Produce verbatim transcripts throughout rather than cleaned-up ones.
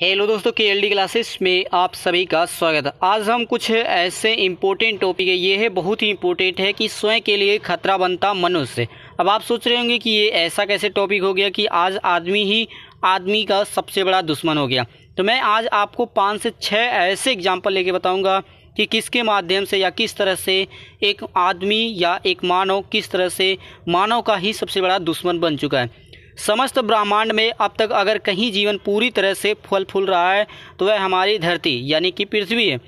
Hello दोस्तों, के L D classes में आप सभी का स्वागत है। आज हम कुछ ऐसे इम्पोर्टेंट टॉपिक है, ये है बहुत ही इम्पोर्टेंट है कि स्वयं के लिए खतरा बनता मनुष्य। अब आप सोच रहे होंगे कि ये ऐसा कैसे टॉपिक हो गया कि आज आदमी ही आदमी का सबसे बड़ा दुश्मन हो गया। तो मैं आज आपको पाँच से छः ऐसे एग्जाम्पल लेके बताऊँगा कि किसके माध्यम से या किस तरह से एक आदमी या एक मानव किस तरह से मानव का ही सबसे बड़ा दुश्मन बन चुका है। समस्त ब्रह्मांड में अब तक अगर कहीं जीवन पूरी तरह से फल फूल रहा है तो वह हमारी धरती यानी कि पृथ्वी है।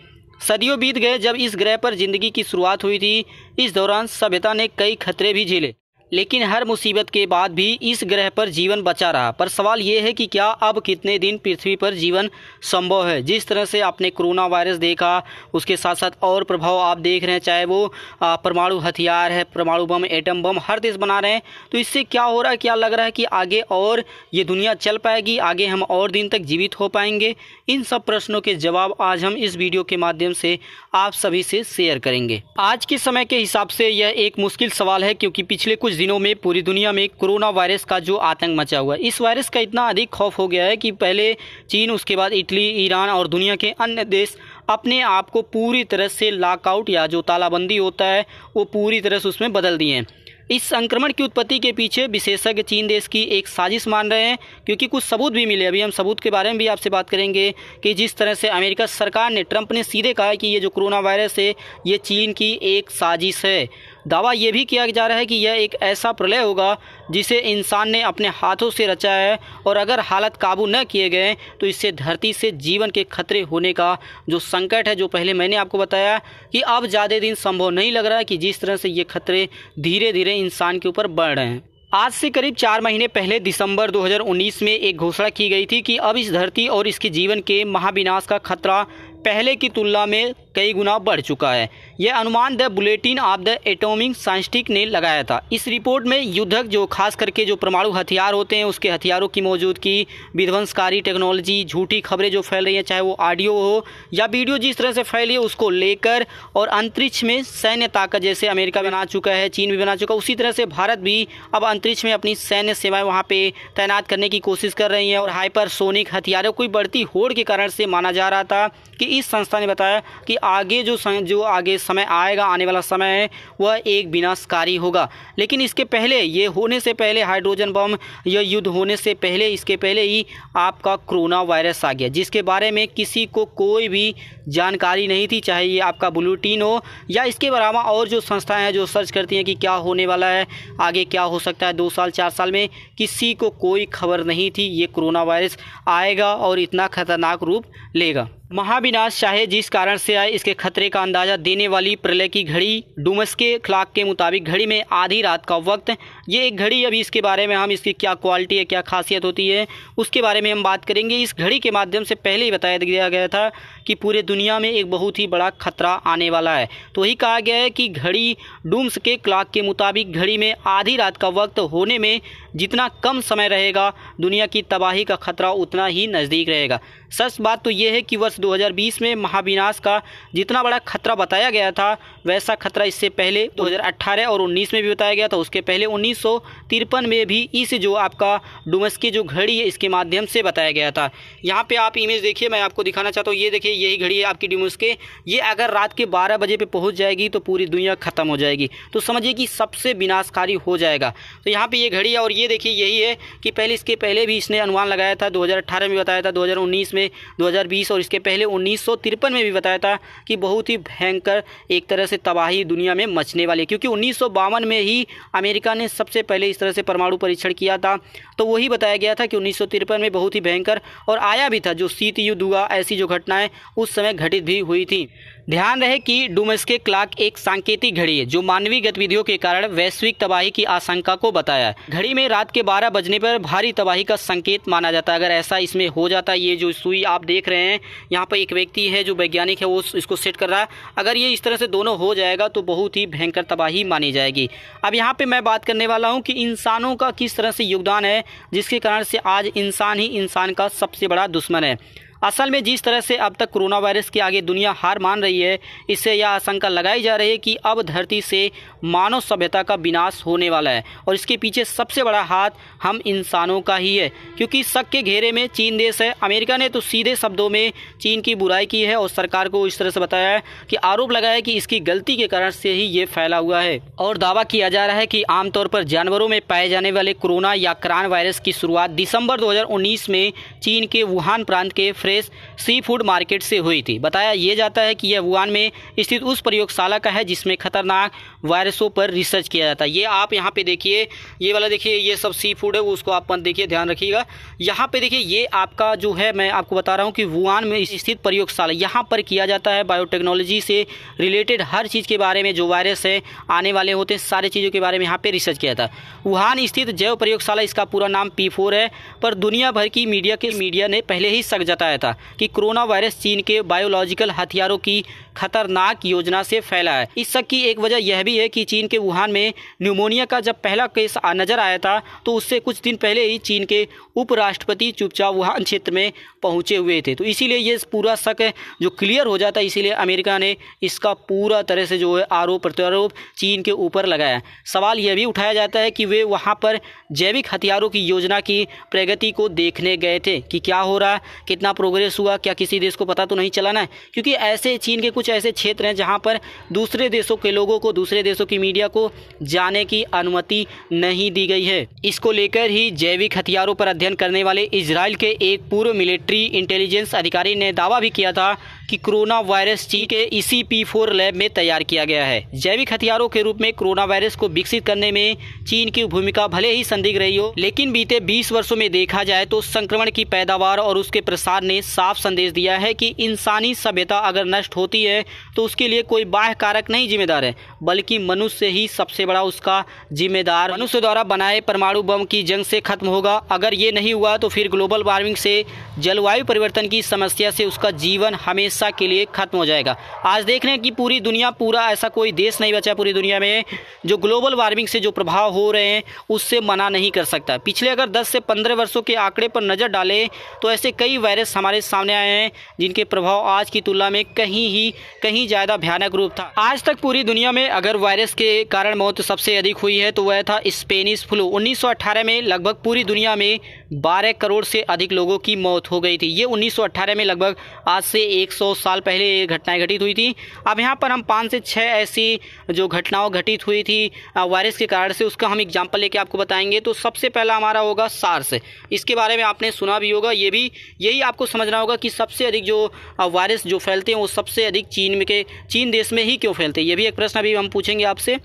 सदियों बीत गए जब इस ग्रह पर जिंदगी की शुरुआत हुई थी। इस दौरान सभ्यता ने कई खतरे भी झेले, लेकिन हर मुसीबत के बाद भी इस ग्रह पर जीवन बचा रहा। पर सवाल ये है कि क्या अब कितने दिन पृथ्वी पर जीवन संभव है। जिस तरह से आपने कोरोना वायरस देखा, उसके साथ साथ और प्रभाव आप देख रहे हैं, चाहे वो परमाणु हथियार है, परमाणु बम, एटम बम हर देश बना रहे हैं। तो इससे क्या हो रहा है, क्या लग रहा है कि आगे और ये दुनिया चल पाएगी, आगे हम और दिन तक जीवित हो पाएंगे। इन सब प्रश्नों के जवाब आज हम इस वीडियो के माध्यम से आप सभी से शेयर करेंगे। आज के समय के हिसाब से यह एक मुश्किल सवाल है, क्योंकि पिछले कुछ दिनों में पूरी दुनिया में कोरोना वायरस का जो आतंक मचा हुआ है, इस वायरस का इतना अधिक खौफ हो गया है कि पहले चीन, उसके बाद इटली, ईरान और दुनिया के अन्य देश अपने आप को पूरी तरह से लॉकआउट या जो तालाबंदी होता है वो पूरी तरह से उसमें बदल दिए हैं। इस संक्रमण की उत्पत्ति के पीछे विशेषज्ञ चीन देश की एक साजिश मान रहे हैं, क्योंकि कुछ सबूत भी मिले। अभी हम सबूत के बारे में भी आपसे बात करेंगे कि जिस तरह से अमेरिका सरकार ने, ट्रंप ने सीधे कहा कि ये जो कोरोना वायरस है ये चीन की एक साजिश है। दावा यह भी किया जा रहा है कि यह एक ऐसा प्रलय होगा जिसे इंसान ने अपने हाथों से रचा है, और अगर हालत काबू न किए गए तो इससे धरती से जीवन के खतरे होने का जो संकट है, जो पहले मैंने आपको बताया कि अब ज़्यादा दिन संभव नहीं लग रहा है, कि जिस तरह से ये खतरे धीरे धीरे इंसान के ऊपर बढ़ रहे हैं। आज से करीब चार महीने पहले दिसंबर दो हज़ार उन्नीस में एक घोषणा की गई थी कि अब इस धरती और इसके जीवन के महाविनाश का खतरा पहले की तुलना में कई गुना बढ़ चुका है। यह अनुमान the bulletin of the atomic scientist ने लगाया था। इस रिपोर्ट में युद्धक, जो खास करके जो परमाणु हथियार होते हैं, उसके हथियारों की मौजूदगी, विध्वंसकारी टेक्नोलॉजी, झूठी खबरें जो फैल रही हैं, चाहे वो ऑडियो हो या वीडियो, जिस तरह से फैली है उसको लेकर, और अंतरिक्ष में सैन्य ताकत, जैसे अमेरिका बना चुका है, चीन भी बना चुका है, उसी तरह से भारत भी अब अंतरिक्ष में अपनी सैन्य सेवाएँ वहाँ पर तैनात करने की कोशिश कर रही हैं, और हाइपरसोनिक हथियारों की बढ़ती होड़ के कारण से माना जा रहा था कि इस संस्था ने बताया कि आगे जो जो आगे समय आएगा, आने वाला समय है, वह एक विनाशकारी होगा। लेकिन इसके पहले, ये होने से पहले, हाइड्रोजन बम या युद्ध होने से पहले, इसके पहले ही आपका कोरोना वायरस आ गया, जिसके बारे में किसी को कोई भी जानकारी नहीं थी, चाहे ये आपका बुलेटिन हो या इसके अलावा और जो संस्थाएं हैं जो सर्च करती हैं कि क्या होने वाला है, आगे क्या हो सकता है दो साल चार साल में, किसी को कोई खबर नहीं थी ये कोरोना वायरस आएगा और इतना खतरनाक रूप लेगा। महाविनाश चाहे जिस कारण से आए, इसके खतरे का अंदाज़ा देने वाली प्रलय की घड़ी, डूम्सडे क्लॉक के मुताबिक घड़ी में आधी रात का वक्त, ये एक घड़ी, अभी इसके बारे में हम, इसकी क्या क्वालिटी है, क्या खासियत होती है, उसके बारे में हम बात करेंगे। इस घड़ी के माध्यम से पहले ही बताया दिया गया था कि पूरे दुनिया में एक बहुत ही बड़ा खतरा आने वाला है। तो यही कहा गया है कि घड़ी, डूम्सडे क्लॉक के मुताबिक घड़ी में आधी रात का वक्त होने में जितना कम समय रहेगा, दुनिया की तबाही का खतरा उतना ही नज़दीक रहेगा। सच बात तो यह है कि वर्ष दो हज़ार बीस में महाविनाश का जितना बड़ा खतरा बताया गया था, वैसा खतरा इससे पहले दो हज़ार अठारह और उन्नीस में भी बताया गया था। उसके पहले उन्नीस सौ तिरपन में भी इस जो आपका डूम्सडे जो घड़ी है इसके माध्यम से बताया गया था। यहाँ पे आप इमेज देखिए, मैं आपको दिखाना चाहता हूँ, ये देखिए यही घड़ी है आपकी डूम्सडे। ये अगर रात के बारह बजे पर पहुँच जाएगी तो पूरी दुनिया खत्म हो जाएगी, तो समझिए कि सबसे विनाशकारी हो जाएगा। तो यहाँ पर ये घड़ी है, और ये देखिए यही है कि पहले, इसके पहले भी इसने अनुमान लगाया था, दो हज़ार अठारह में बताया था, दो हज़ार उन्नीस में, दो हज़ार बीस और इसके पहले उन्नीस सौ तिरपन में भी बताया था कि बहुत ही भयंकर एक तरह से तबाही दुनिया में मचने वाली है, क्योंकि उन्नीस सौ बावन में ही अमेरिका ने सबसे पहले इस तरह से परमाणु परीक्षण किया था। तो वही बताया गया था कि उन्नीस सौ तिरपन में बहुत ही भयंकर, और आया भी था, जो शीत युद्ध हुआ, ऐसी जो घटनाएं उस समय घटित भी हुई थी। ध्यान रहे कि डूम्सडे क्लॉक एक सांकेतिक घड़ी है जो मानवीय गतिविधियों के कारण वैश्विक तबाही की आशंका को बताया। घड़ी में रात के बारह बजने पर भारी तबाही का संकेत माना जाता है। अगर ऐसा इसमें हो जाता, ये जो सुई आप देख रहे हैं, यहाँ पर एक व्यक्ति है जो वैज्ञानिक है, वो इसको सेट कर रहा है, अगर ये इस तरह से दोनों हो जाएगा तो बहुत ही भयंकर तबाही मानी जाएगी। अब यहाँ पर मैं बात करने वाला हूँ कि इंसानों का किस तरह से योगदान है, जिसके कारण से आज इंसान ही इंसान का सबसे बड़ा दुश्मन है। असल में जिस तरह से अब तक कोरोना वायरस के आगे दुनिया हार मान रही है, इससे यह आशंका लगाई जा रही है कि अब धरती से मानव सभ्यता का विनाश होने वाला है और इसके पीछे सबसे बड़ा हाथ हम इंसानों का ही है, क्योंकि शक के घेरे में चीन देश है। अमेरिका ने तो सीधे शब्दों में चीन की बुराई की है और सरकार को इस तरह से बताया है कि आरोप लगाया है कि इसकी गलती के कारण से ही ये फैला हुआ है और दावा किया जा रहा है कि आमतौर पर जानवरों में पाए जाने वाले कोरोना या क्रान वायरस की शुरुआत दिसंबर दो हज़ार उन्नीस में चीन के वुहान प्रांत के फ्रेश सी फूड मार्केट से हुई थी। बताया यह जाता है कि यह वुहान में स्थित उस प्रयोगशाला का है जिसमें खतरनाक वायरसों पर रिसर्च किया जाता है। ये आप यहाँ पे देखिए, ये वाला देखिए, ये सब सी फूड है, उसको आप देखिए, ध्यान रखिएगा। यहाँ पे देखिए, ये आपका जो है, मैं आपको बता रहा हूँ कि वुहान में स्थित प्रयोगशाला, यहाँ पर किया जाता है बायोटेक्नोलॉजी से रिलेटेड हर चीज़ के बारे में, जो वायरस है आने वाले होते हैं सारे चीज़ों के बारे में यहाँ पे रिसर्च किया जाता है। वुहान स्थित जैव प्रयोगशाला, इसका पूरा नाम पी फोर है, पर दुनिया भर की मीडिया के मीडिया ने पहले ही शक जताया था कि कोरोना वायरस चीन के बायोलॉजिकल हथियारों की खतरनाक योजना से फैला है। इस शक की एक वजह यह भी है कि चीन के वुहान में न्यूमोनिया का जब पहला केस नजर आया था तो उससे कुछ दिन पहले ही चीन के उपराष्ट्रपति चुपचाप वुहान क्षेत्र में पहुंचे हुए थे, तो इसीलिए ये पूरा शक जो क्लियर हो जाता है, इसीलिए अमेरिका ने इसका पूरा तरह से जो है आरोप प्रत्यारोप चीन के ऊपर लगाया। सवाल यह भी उठाया जाता है कि वे वहाँ पर जैविक हथियारों की योजना की प्रगति को देखने गए थे कि क्या हो रहा है, कितना प्रोग्रेस हुआ, क्या किसी देश को पता तो नहीं चला ना, क्योंकि ऐसे चीन के कुछ ऐसे क्षेत्र हैं जहाँ पर दूसरे देशों के लोगों को, दूसरे देशों की मीडिया को जाने की अनुमति नहीं दी गई है। इसको लेकर ही जैविक हथियारों पर अध्ययन करने वाले इजराइल के एक पूर्व मिलिट्री इंटेलिजेंस अधिकारी ने दावा भी किया था कि कोरोना वायरस चीन के इसी पी फोर लैब में तैयार किया गया है। जैविक हथियारों के रूप में कोरोना वायरस को विकसित करने में चीन की भूमिका भले ही संदिग्ध रही हो, लेकिन बीते बीस वर्षों में देखा जाए तो संक्रमण की पैदावार और उसके प्रसार ने साफ संदेश दिया है कि इंसानी सभ्यता अगर नष्ट होती है तो उसके लिए कोई बाह्य कारक नहीं जिम्मेदार है, बल्कि मनुष्य ही सबसे बड़ा उसका जिम्मेदार। मनुष्य द्वारा बनाए परमाणु बम की जंग से खत्म होगा, अगर ये नहीं हुआ तो फिर ग्लोबल वार्मिंग से, जलवायु परिवर्तन की समस्या से उसका जीवन हमेशा के लिए खत्म हो जाएगा। आज देख रहे हैं कि पूरी दुनिया, पूरा ऐसा कोई देश नहीं बचा पूरी दुनिया में जो ग्लोबल वार्मिंग से जो प्रभाव हो रहे हैं उससे मना नहीं कर सकता। पिछले अगर दस से पंद्रह वर्षों के आंकड़े पर नजर डालें तो ऐसे कई वायरस हमारे सामने आए हैं जिनके प्रभाव आज की तुलना में कहीं ही कहीं ज्यादा भयानक रूप था। आज तक पूरी दुनिया में अगर वायरस के कारण मौत सबसे अधिक हुई है तो वह था स्पेनिश फ्लू। उन्नीस सौ अठारह में लगभग पूरी दुनिया में बारह करोड़ से अधिक लोगों की मौत हो गई थी। ये उन्नीस सौ अठारह में लगभग आज से एक सौ साल पहले ये घटनाएं घटित हुई थी। अब यहाँ पर हम पाँच से छः ऐसी जो घटनाओं घटित हुई थी वायरस के कारण से, उसका हम एग्जांपल लेके आपको बताएंगे। तो सबसे पहला हमारा होगा सार्स, इसके बारे में आपने सुना भी होगा। ये भी यही आपको समझना होगा कि सबसे अधिक जो वायरस जो फैलते हैं वो सबसे अधिक चीन में के चीन देश में ही क्यों फैलते हैं, ये भी एक प्रश्न अभी हम पूछेंगे आपसे।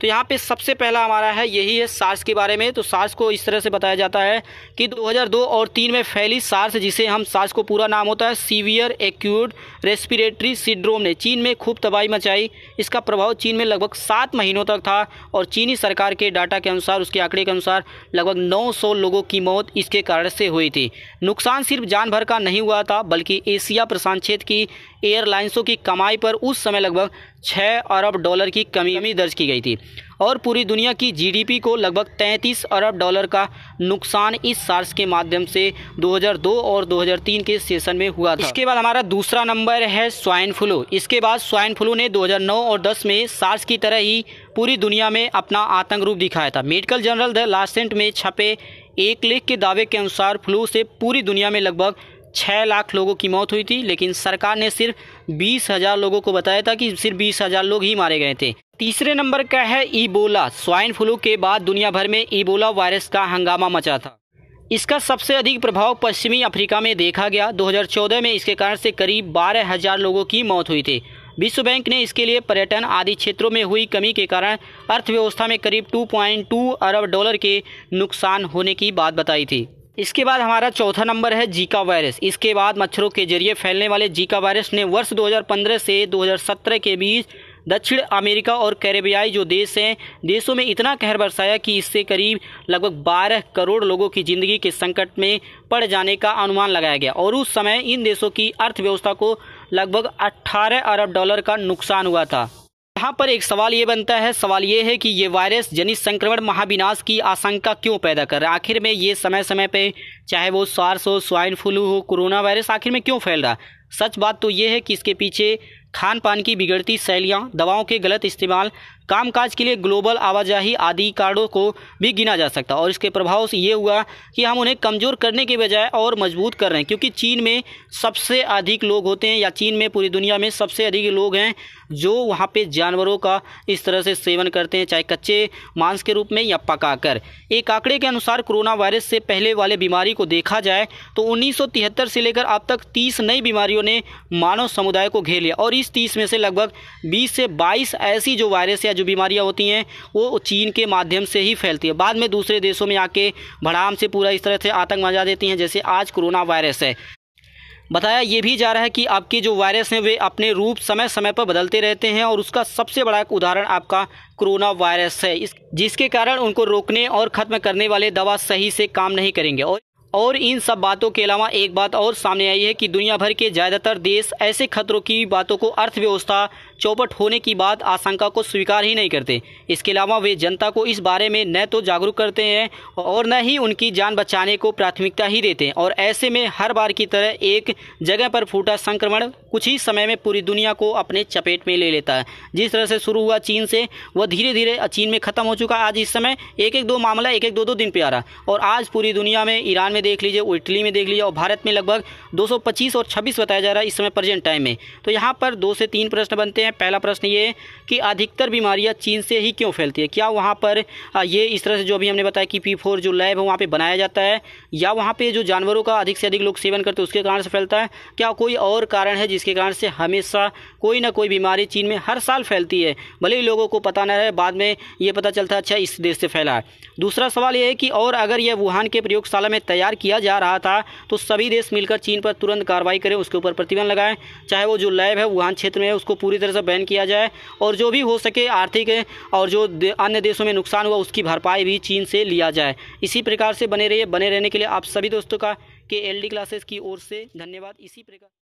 तो यहाँ पे सबसे पहला हमारा है यही है सार्स के बारे में। तो सार्स को इस तरह से बताया जाता है कि दो हज़ार दो और तीन में फैली सार्स, जिसे हम सार्स को पूरा नाम होता है सीवियर एक्यूट रेस्पिरेटरी सिंड्रोम, ने चीन में खूब तबाही मचाई। इसका प्रभाव चीन में लगभग सात महीनों तक था और चीनी सरकार के डाटा के अनुसार, उसके आंकड़े के अनुसार लगभग नौ सौ लोगों की मौत इसके कारण से हुई थी। नुकसान सिर्फ जान भर का नहीं हुआ था, बल्कि एशिया प्रशांत क्षेत्र की एयरलाइंसों की कमाई पर उस समय लगभग छः अरब डॉलर की कमी कमी दर्ज की गई थी और पूरी दुनिया की जीडीपी को लगभग तैंतीस अरब डॉलर का नुकसान इस सार्स के माध्यम से दो हज़ार दो और दो हज़ार तीन के सेशन में हुआ था। इसके बाद हमारा दूसरा नंबर है स्वाइन फ्लू। इसके बाद स्वाइन फ्लू ने दो हज़ार नौ और दस में सार्स की तरह ही पूरी दुनिया में अपना आतंक रूप दिखाया था। मेडिकल जर्नल द लासेंट में छपे एक लेख के दावे के अनुसार फ्लू से पूरी दुनिया में लगभग छः लाख लोगों की मौत हुई थी, लेकिन सरकार ने सिर्फ बीस हज़ार लोगों को बताया था कि सिर्फ बीस हज़ार लोग ही मारे गए थे। तीसरे नंबर का है इबोला। स्वाइन फ्लू के बाद दुनिया भर में इबोला वायरस का हंगामा मचा था। इसका सबसे अधिक प्रभाव पश्चिमी अफ्रीका में देखा गया। दो हज़ार चौदह में इसके कारण से करीब बारह हज़ार लोगों की मौत हुई थी। विश्व बैंक ने इसके लिए पर्यटन आदि क्षेत्रों में हुई कमी के कारण अर्थव्यवस्था में करीब दो पॉइंट दो अरब डॉलर के नुकसान होने की बात बताई थी। इसके बाद हमारा चौथा नंबर है जीका वायरस। इसके बाद मच्छरों के जरिए फैलने वाले जीका वायरस ने वर्ष दो हज़ार पंद्रह से दो हज़ार सत्रह के बीच दक्षिण अमेरिका और कैरेबियाई जो देश हैं देशों में इतना कहर बरसाया कि इससे करीब लगभग बारह करोड़ लोगों की ज़िंदगी के संकट में पड़ जाने का अनुमान लगाया गया और उस समय इन देशों की अर्थव्यवस्था को लगभग अट्ठारह अरब डॉलर का नुकसान हुआ था। यहाँ पर एक सवाल ये बनता है, सवाल ये है कि ये वायरस जनित संक्रमण महाविनाश की आशंका क्यों पैदा कर रहा है। आखिर में ये समय समय पे चाहे वो सार्स हो, स्वाइन फ्लू हो, कोरोना वायरस आखिर में क्यों फैल रहा है। सच बात तो ये है कि इसके पीछे खान पान की बिगड़ती शैलियां, दवाओं के गलत इस्तेमाल, कामकाज के लिए ग्लोबल आवाजाही आदि कारणों को भी गिना जा सकता है। और इसके प्रभाव से ये हुआ कि हम उन्हें कमज़ोर करने के बजाय और मजबूत कर रहे हैं, क्योंकि चीन में सबसे अधिक लोग होते हैं, या चीन में पूरी दुनिया में सबसे अधिक लोग हैं जो वहाँ पे जानवरों का इस तरह से सेवन करते हैं, चाहे कच्चे मांस के रूप में या पकाकर। एक आंकड़े के अनुसार कोरोना वायरस से पहले वाले बीमारी को देखा जाए तो उन्नीस सौ तिहत्तर से लेकर अब तक तीस नई बीमारियों ने मानव समुदाय को घेर लिया, और इस तीस में से लगभग बीस से बाईस ऐसी जो वायरस या जो बीमारियां होती हैं वो चीन के माध्यम से ही फैलती है, बाद में दूसरे देशों में आके भड़ाम से पूरा इस तरह से आतंक मचा देती हैं, जैसे आज कोरोना वायरस है। बताया ये भी जा रहा है कि आपके जो वायरस हैं वे अपने रूप समय समय पर बदलते रहते हैं, और उसका सबसे बड़ा उदाहरण आपका कोरोना वायरस है, जिसके कारण उनको रोकने और ख़त्म करने वाले दवा सही से काम नहीं करेंगे। और और इन सब बातों के अलावा एक बात और सामने आई है कि दुनिया भर के ज़्यादातर देश ऐसे खतरों की बातों को, अर्थव्यवस्था चौपट होने की बात, आशंका को स्वीकार ही नहीं करते। इसके अलावा वे जनता को इस बारे में न तो जागरूक करते हैं और न ही उनकी जान बचाने को प्राथमिकता ही देते हैं, और ऐसे में हर बार की तरह एक जगह पर फूटा संक्रमण कुछ ही समय में पूरी दुनिया को अपने चपेट में ले लेता है। जिस तरह से शुरू हुआ चीन से, वह धीरे धीरे चीन में ख़त्म हो चुका। आज इस समय एक एक दो मामला एक एक दो दो दिन पर आ रहा, और आज पूरी दुनिया में, ईरान देख लीजिए, इटली में देख लीजिए, और भारत में लगभग दो सौ पच्चीस और छब्बीस बताया जा रहा है इस समय प्रेजेंट टाइम में। तो यहाँ पर दो से तीन प्रश्न बनते हैं। पहला प्रश्न ये कि अधिकतर बीमारियाँ चीन से ही क्यों फैलती है। क्या वहाँ पर ये इस तरह से जो अभी हमने बताया कि पी फोर जो लैब है वहाँ पर बनाया जाता है, या वहाँ पर जो जानवरों का अधिक से अधिक लोग सेवन करते हैं उसके कारण से फैलता है, क्या कोई और कारण है जिसके कारण से हमेशा कोई ना कोई बीमारी चीन में हर साल फैलती है, भले ही लोगों को पता न रहे, बाद में ये पता चलता है अच्छा इस देश से फैला है। दूसरा सवाल यह है कि और अगर यह वुहान के प्रयोगशाला में तैयार किया जा रहा था तो सभी देश मिलकर चीन पर तुरंत कार्रवाई करें, उसके ऊपर प्रतिबंध लगाएं, चाहे वो जो लैब है वुहान क्षेत्र में है उसको पूरी तरह से बैन किया जाए, और जो भी हो सके आर्थिक और जो अन्य देशों में नुकसान हुआ उसकी भरपाई भी चीन से लिया जाए। इसी प्रकार से बने रहिए। बने रहने के लिए आप सभी दोस्तों का के एल डी क्लासेस की ओर से धन्यवाद। इसी प्रकार